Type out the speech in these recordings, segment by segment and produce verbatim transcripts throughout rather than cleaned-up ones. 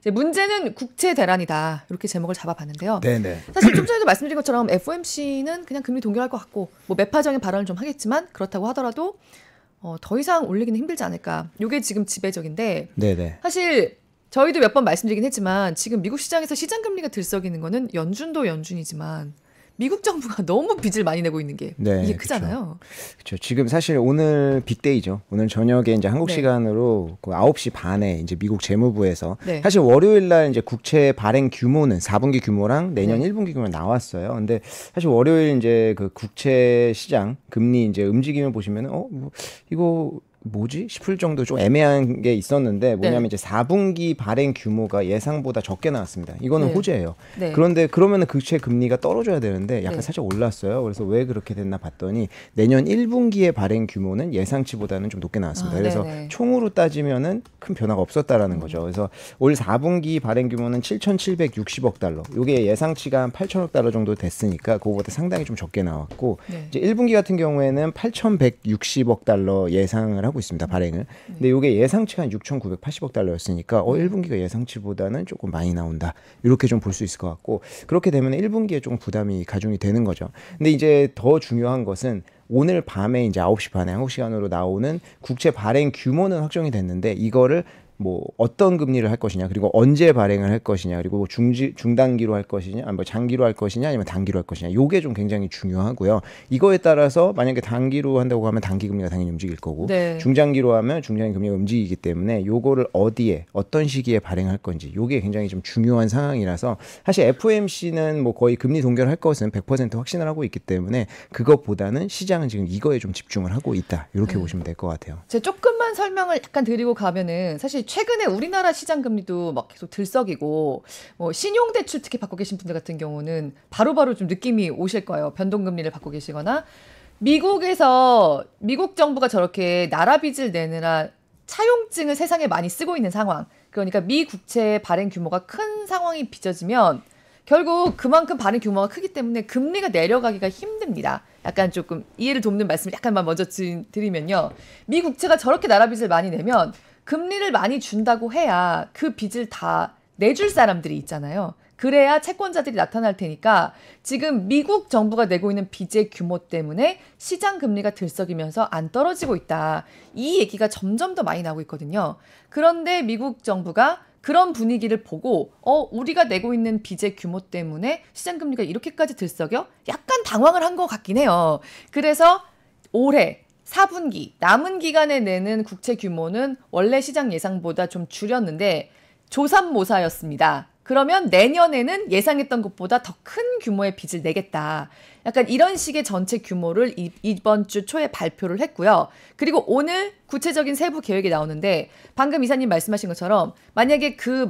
이제 문제는 국채 대란이다. 이렇게 제목을 잡아봤는데요. 네네. 사실 좀 전에도 말씀드린 것처럼 에프오엠씨는 그냥 금리 동결할 것 같고 뭐 매파적인 발언을 좀 하겠지만 그렇다고 하더라도 어, 더 이상 올리기는 힘들지 않을까. 이게 지금 지배적인데 네네. 사실 저희도 몇 번 말씀드리긴 했지만 지금 미국 시장에서 시장금리가 들썩이는 거는 연준도 연준이지만 미국 정부가 너무 빚을 많이 내고 있는 게 네, 이게 크잖아요. 그렇죠. 지금 사실 오늘 빅데이죠. 오늘 저녁에 이제 한국 네. 시간으로 그 아홉 시 반에 이제 미국 재무부에서 네. 사실 월요일 날 이제 국채 발행 규모는 사 분기 규모랑 내년 네. 일 분기 규모가 나왔어요. 근데 사실 월요일 이제 그 국채 시장 금리 이제 움직임을 보시면 어 뭐 이거 뭐지? 싶을 정도 좀 애매한 게 있었는데 뭐냐면 네. 이제 사 분기 발행 규모가 예상보다 적게 나왔습니다. 이거는 네. 호재예요. 네. 그런데 그러면은 국채 금리가 떨어져야 되는데 약간 네. 살짝 올랐어요. 그래서 왜 그렇게 됐나 봤더니 내년 일 분기의 발행 규모는 예상치보다는 좀 높게 나왔습니다. 아, 그래서 네네. 총으로 따지면은 큰 변화가 없었다라는 음. 거죠. 그래서 올 사 분기 발행 규모는 칠천칠백육십억 달러. 이게 예상치가 한 팔천억 달러 정도 됐으니까 그거보다 상당히 좀 적게 나왔고 네. 이제 일 분기 같은 경우에는 팔천백육십억 달러 예상을 하고 있습니다. 발행을. 근데 이게 예상치가 한 육천구백팔십억 달러였으니까 어 일 분기가 예상치보다는 조금 많이 나온다. 이렇게 좀 볼 수 있을 것 같고 그렇게 되면 일 분기에 좀 부담이 가중이 되는 거죠. 근데 이제 더 중요한 것은 오늘 밤에 이제 아홉 시 반에 한국 시간으로 나오는 국채 발행 규모는 확정이 됐는데 이거를 뭐 어떤 금리를 할 것이냐, 그리고 언제 발행을 할 것이냐, 그리고 중지, 중단기로 할 것이냐, 아니면 장기로 할 것이냐, 아니면 단기로 할 것이냐, 요게 좀 굉장히 중요하고요. 이거에 따라서 만약에 단기로 한다고 하면 단기 금리가 당연히 움직일 거고 네. 중장기로 하면 중장기 금리가 움직이기 때문에 요거를 어디에 어떤 시기에 발행할 건지 요게 굉장히 좀 중요한 상황이라서 사실 에프오엠씨는 뭐 거의 금리 동결할 것은 백 퍼센트 확신을 하고 있기 때문에 그것보다는 시장은 지금 이거에 좀 집중을 하고 있다. 이렇게 네. 보시면 될 것 같아요. 제가 조금만 설명을 약간 드리고 가면은 사실 최근에 우리나라 시장 금리도 막 계속 들썩이고 뭐 신용대출 특히 받고 계신 분들 같은 경우는 바로바로 좀 느낌이 오실 거예요. 변동금리를 받고 계시거나 미국에서 미국 정부가 저렇게 나라 빚을 내느라 차용증을 세상에 많이 쓰고 있는 상황. 그러니까 미 국채 발행 규모가 큰 상황이 빚어지면 결국 그만큼 발행 규모가 크기 때문에 금리가 내려가기가 힘듭니다. 약간 조금 이해를 돕는 말씀을 약간만 먼저 드리면요. 미 국채가 저렇게 나라 빚을 많이 내면 금리를 많이 준다고 해야 그 빚을 다 내줄 사람들이 있잖아요. 그래야 채권자들이 나타날 테니까 지금 미국 정부가 내고 있는 빚의 규모 때문에 시장 금리가 들썩이면서 안 떨어지고 있다. 이 얘기가 점점 더 많이 나오고 있거든요. 그런데 미국 정부가 그런 분위기를 보고 어 우리가 내고 있는 빚의 규모 때문에 시장 금리가 이렇게까지 들썩여? 약간 당황을 한 것 같긴 해요. 그래서 올해 사 분기 남은 기간에 내는 국채 규모는 원래 시장 예상보다 좀 줄였는데 조삼모사였습니다. 그러면 내년에는 예상했던 것보다 더 큰 규모의 빚을 내겠다. 약간 이런 식의 전체 규모를 이번 주 초에 발표를 했고요. 그리고 오늘 구체적인 세부 계획이 나오는데 방금 이사님 말씀하신 것처럼 만약에 그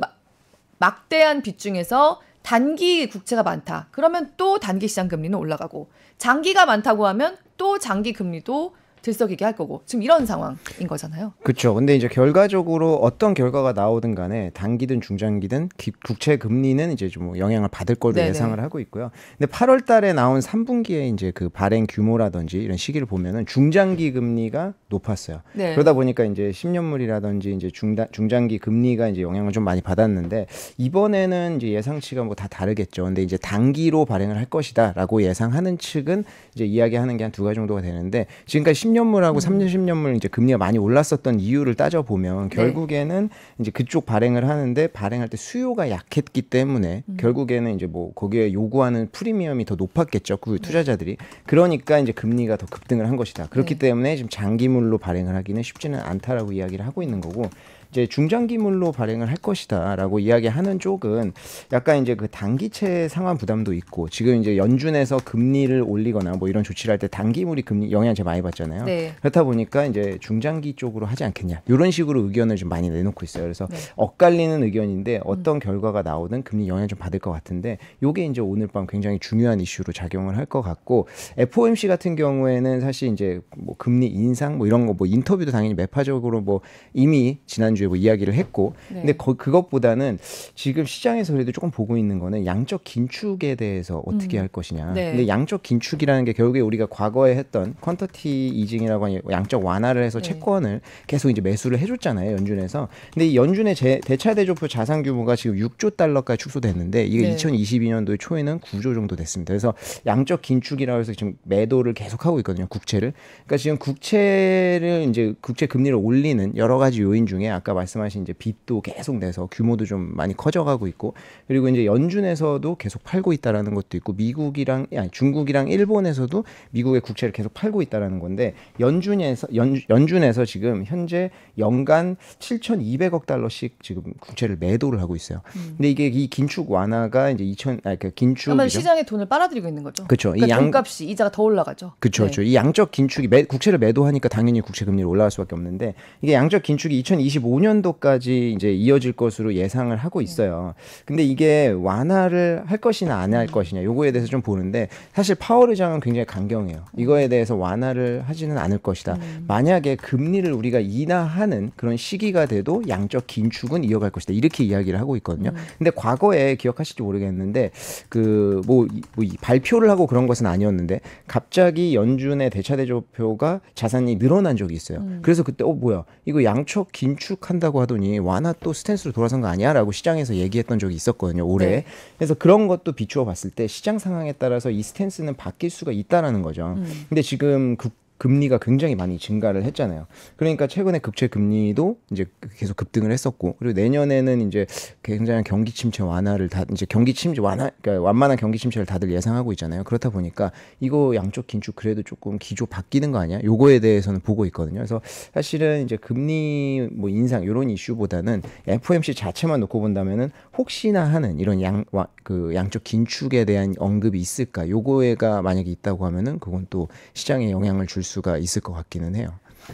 막대한 빚 중에서 단기 국채가 많다. 그러면 또 단기 시장 금리는 올라가고 장기가 많다고 하면 또 장기 금리도 들썩이게 할 거고 지금 이런 상황인 거잖아요. 그렇죠. 근데 이제 결과적으로 어떤 결과가 나오든 간에 단기든 중장기든 기, 국채 금리는 이제 좀 영향을 받을 걸로 네네. 예상을 하고 있고요. 근데 팔월 달에 나온 삼 분기에 이제 그 발행 규모라든지 이런 시기를 보면은 중장기 금리가 높았어요. 네. 그러다 보니까 이제 십 년물이라든지 이제 중다, 중장기 금리가 이제 영향을 좀 많이 받았는데 이번에는 이제 예상치가 뭐 다 다르겠죠. 근데 이제 단기로 발행을 할 것이다라고 예상하는 측은 이제 이야기하는 게 한 두 가지 정도가 되는데 지금까지 십 년물하고 삼 년 십 년물 이제 금리가 많이 올랐었던 이유를 따져 보면 결국에는 이제 그쪽 발행을 하는데 발행할 때 수요가 약했기 때문에 음. 결국에는 이제 뭐 거기에 요구하는 프리미엄이 더 높았겠죠. 그 투자자들이. 그러니까 이제 금리가 더 급등을 한 것이다. 그렇기 네. 때문에 지금 장기물로 발행을 하기는 쉽지는 않다라고 이야기를 하고 있는 거고. 이제 중장기물로 발행을 할 것이다라고 이야기하는 쪽은 약간 이제 그 단기채 상환 부담도 있고 지금 이제 연준에서 금리를 올리거나 뭐 이런 조치를 할 때 단기물이 금리 영향 제일 많이 받잖아요. 네. 그렇다 보니까 이제 중장기 쪽으로 하지 않겠냐 이런 식으로 의견을 좀 많이 내놓고 있어요. 그래서 네. 엇갈리는 의견인데 어떤 음. 결과가 나오든 금리 영향 좀 받을 것 같은데 이게 이제 오늘 밤 굉장히 중요한 이슈로 작용을 할 것 같고 에프오엠씨 같은 경우에는 사실 이제 뭐 금리 인상 뭐 이런 거 뭐 인터뷰도 당연히 매파적으로 뭐 이미 지난주에 이제 뭐 이야기를 했고, 네. 근데 거, 그것보다는 지금 시장에서 그래도 조금 보고 있는 거는 양적 긴축에 대해서 어떻게 음. 할 것이냐. 네. 근데 양적 긴축이라는 게 결국에 우리가 과거에 했던 퀀터티 이징이라고 하는 양적 완화를 해서 네. 채권을 계속 이제 매수를 해줬잖아요, 연준에서. 근데 이 연준의 제, 대차대조표 자산 규모가 지금 육조 달러까지 축소됐는데 이게 네. 이천이십이년도 초에는 구조 정도 됐습니다. 그래서 양적 긴축이라고 해서 지금 매도를 계속하고 있거든요, 국채를. 그러니까 지금 국채를 이제 국채 금리를 올리는 여러 가지 요인 중에 아까 말씀하신 이제 빚도 계속 내서 규모도 좀 많이 커져가고 있고, 그리고 이제 연준에서도 계속 팔고 있다라는 것도 있고, 미국이랑 아니 중국이랑 일본에서도 미국의 국채를 계속 팔고 있다라는 건데, 연준에서 연, 연준에서 지금 현재 연간 칠천이백억 달러씩 지금 국채를 매도를 하고 있어요. 음. 근데 이게 이 긴축 완화가 이제 이천 아니 그 긴축 아마 시장에 돈을 빨아들이고 있는 거죠. 그렇죠. 그러니까 이 양, 돈값이 이자가 더 올라가죠. 그렇죠. 네. 그렇죠. 이 양적 긴축이 매, 국채를 매도하니까 당연히 국채 금리를 올라갈 수밖에 없는데, 이게 양적 긴축이 이천이십오년도까지 이제 이어질 것으로 예상을 하고 있어요. 네. 근데 이게 완화를 할 것이냐 안 할 것이냐, 요거에 대해서 좀 보는데, 사실 파월 의장은 굉장히 강경해요. 이거에 대해서 완화를 하지는 않을 것이다. 음. 만약에 금리를 우리가 인하하는 그런 시기가 돼도 양적 긴축은 이어갈 것이다, 이렇게 이야기를 하고 있거든요. 음. 근데 과거에 기억하실지 모르겠는데 그 뭐 뭐 발표를 하고 그런 것은 아니었는데 갑자기 연준의 대차대조표가 자산이 늘어난 적이 있어요. 음. 그래서 그때 어 뭐야 이거 양적 긴축한다고 하더니 완화 또 스탠스로 돌아선 거 아니야? 라고 시장에서 얘기했던 적이 있었거든요, 올해. 네. 그래서 그런 것도 비추어 봤을 때 시장 상황에 따라서 이 스탠스는 바뀔 수가 있다라는 거죠. 음. 근데 지금 그 금리가 굉장히 많이 증가를 했잖아요. 그러니까 최근에 국채 금리도 이제 계속 급등을 했었고, 그리고 내년에는 이제 굉장히 경기 침체 완화를 다 이제 경기 침체 완화 그러니까 완만한 경기 침체를 다들 예상하고 있잖아요. 그렇다 보니까 이거 양적 긴축 그래도 조금 기조 바뀌는 거 아니야? 요거에 대해서는 보고 있거든요. 그래서 사실은 이제 금리 뭐 인상 이런 이슈보다는 에프오엠씨 자체만 놓고 본다면은 혹시나 하는 이런 양 그 양적 긴축에 대한 언급이 있을까? 요거에가 만약에 있다고 하면은 그건 또 시장에 영향을 줄 수가 있을 것 같기는 해요.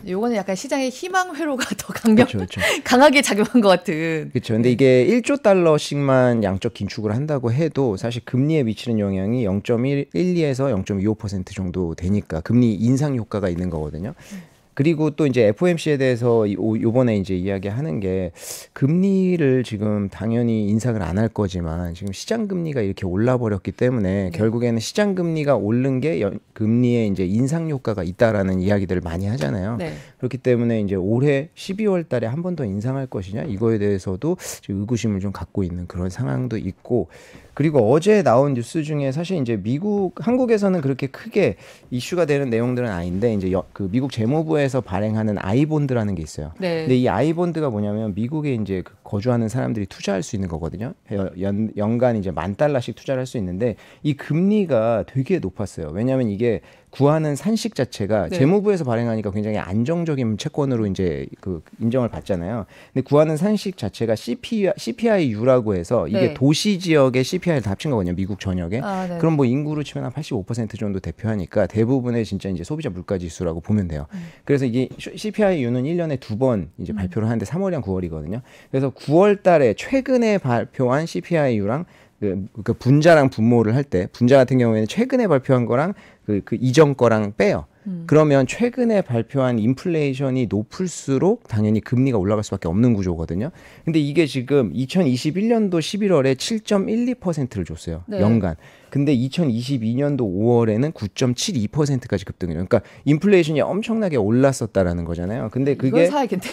요거는 약간 시장의 희망 회로가 더 강력, 그쵸, 그쵸. 강하게 작용한 것 같은. 그렇죠. 근데 이게 일조 달러씩만 양적 긴축을 한다고 해도 사실 금리에 미치는 영향이 영점일이에서 영점이오 퍼센트 정도 되니까 금리 인상 효과가 있는 거거든요. 음. 그리고 또 이제 에프오엠씨에 대해서 요번에 이제 이야기하는 게, 금리를 지금 당연히 인상을 안 할 거지만 지금 시장 금리가 이렇게 올라 버렸기 때문에 네. 결국에는 시장 금리가 오른 게 연, 금리에 이제 인상 효과가 있다라는 이야기들을 많이 하잖아요. 네. 그렇기 때문에 이제 올해 십이월 달에 한 번 더 인상할 것이냐, 이거에 대해서도 지금 의구심을 좀 갖고 있는 그런 상황도 있고, 그리고 어제 나온 뉴스 중에 사실 이제 미국, 한국에서는 그렇게 크게 이슈가 되는 내용들은 아닌데, 이제 여, 그 미국 재무부에서 발행하는 아이본드라는 게 있어요. 네. 근데 이 아이본드가 뭐냐면 미국에 이제 거주하는 사람들이 투자할 수 있는 거거든요. 연, 연간 이제 만 달러씩 투자를 할 수 있는데 이 금리가 되게 높았어요. 왜냐하면 이게 구하는 산식 자체가 네. 재무부에서 발행하니까 굉장히 안정적인 채권으로 이제 그 인정을 받잖아요. 근데 구하는 산식 자체가 씨피아이유라고 해서 이게 네. 도시 지역의 씨피아이를 다 합친 거거든요, 미국 전역에. 아, 네. 그럼 뭐 인구로 치면 한 팔십오 퍼센트 정도 대표하니까 대부분의 진짜 이제 소비자 물가지수라고 보면 돼요. 음. 그래서 이게 씨피아이유는 일 년에 두 번 이제 발표를 하는데 삼월이랑 구월이거든요. 그래서 구월 달에 최근에 발표한 씨피아이유랑 그, 그 분자랑 분모를 할 때, 분자 같은 경우에는 최근에 발표한 거랑 그, 그 이전 거랑 빼요. 음. 그러면 최근에 발표한 인플레이션이 높을수록 당연히 금리가 올라갈 수밖에 없는 구조거든요. 근데 이게 지금 이천이십일년도 십일월에 칠점일이 퍼센트를 줬어요, 네. 연간. 근데 이천이십이년도 오월에는 구점칠이 퍼센트까지 급등해요. 그러니까 인플레이션이 엄청나게 올랐었다라는 거잖아요. 근데 그게 이건 사야겠네요.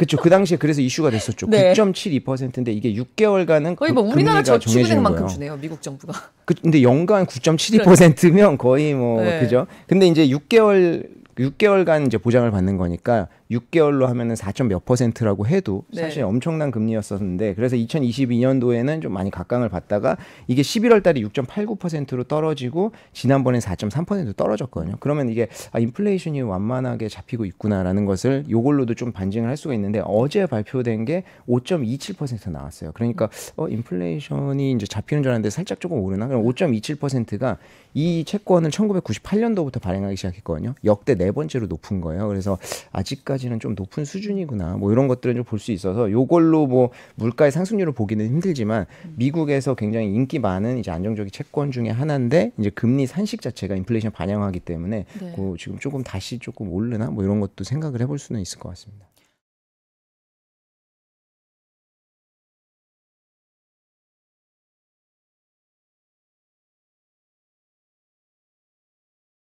그렇죠. 그 당시에 그래서 이슈가 됐었죠. 네. 구점칠이 퍼센트인데 이게 육 개월간은 거의 뭐 우리나라 저축은행만큼 주네요, 미국 정부가. 그, 근데 연간 구점칠이 퍼센트면 거의 뭐 네. 그죠. 근데 이제 육 개월 육 개월간 이제 보장을 받는 거니까 육 개월로 하면은 사점 몇 퍼센트라고 해도 사실 네. 엄청난 금리였었는데, 그래서 이천이십이년도에는 좀 많이 각광을 받다가 이게 십일월 달에 육점 팔구 퍼센트로 떨어지고 지난번엔 사점 삼 퍼센트로 떨어졌거든요. 그러면 이게 아, 인플레이션이 완만하게 잡히고 있구나라는 것을 요걸로도 좀 반증을 할 수가 있는데, 어제 발표된 게 오점 이칠 퍼센트 나왔어요. 그러니까 어, 인플레이션이 이제 잡히는 줄 알았는데 살짝 조금 오르나? 그럼 오점 이칠 퍼센트가 이 채권을 천구백구십팔년도부터 발행하기 시작했거든요. 역대 네 번째로 높은 거예요. 그래서 아직까지 는 좀 높은 수준이구나, 뭐 이런 것들은 좀 볼 수 있어서 요걸로 뭐 물가의 상승률을 보기는 힘들지만 미국에서 굉장히 인기 많은 이제 안정적인 채권 중에 하나인데 이제 금리 산식 자체가 인플레이션 반영하기 때문에 네. 뭐 지금 조금 다시 조금 오르나 뭐 이런 것도 생각을 해볼 수는 있을 것 같습니다.